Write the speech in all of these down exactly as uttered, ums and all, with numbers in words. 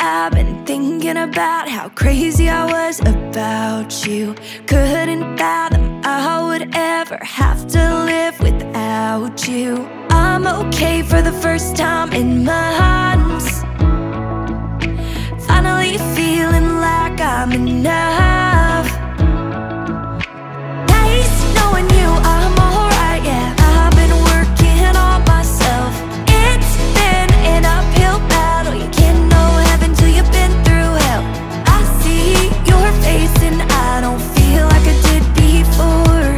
I've been thinking about how crazy I was about you. Couldn't fathom I would ever have to live without you. I'm okay for the first time in months, finally feeling like I'm enough. Nice knowing you, I'm alright, yeah. I've been working on myself. It's been an uphill battle. You can't know heaven till you've been through hell. I see your face and I don't feel like I did before.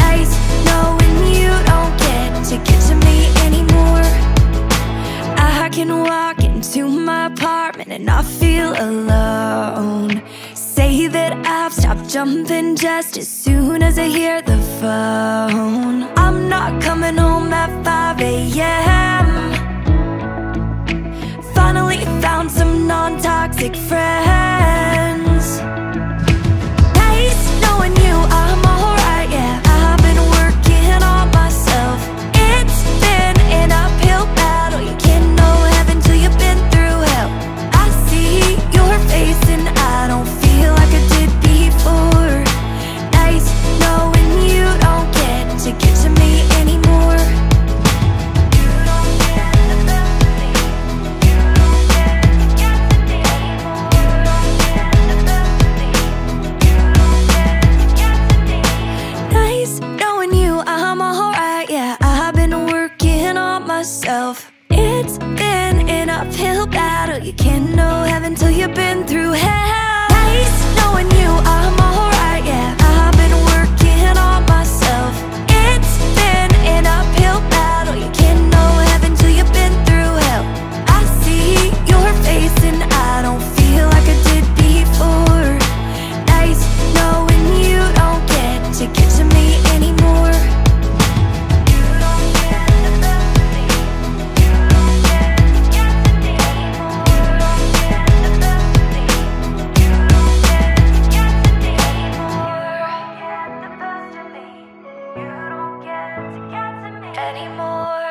Nice knowing you don't get to get to me anymore. I can walk into my apartment and I feel alone. Say that I've stopped jumping just as soon as I hear the phone. I'm not coming home at five A M Finally found some non-toxic friends. Nice knowing you, I'm alright, yeah. I've been working on myself. It's been an uphill battle. You can't know heaven till you've been through hell. I see your face and I don't feel like I did before. Nice knowing you don't get to get to me anymore. You don't get to get to me. You don't get to get to me. You don't get to get to me. You don't get to get to me. Nice knowing you, I'm alright, yeah. I've been working on myself. It's been an uphill battle. You can't know heaven till you've been through hell. Knowing you, I'm alright, yeah. I've been working on myself. It's been an uphill battle. You can't know heaven till you've been through hell. I see your face and I don't feel like I did before. Nice knowing you don't get to get to me anymore. Anymore.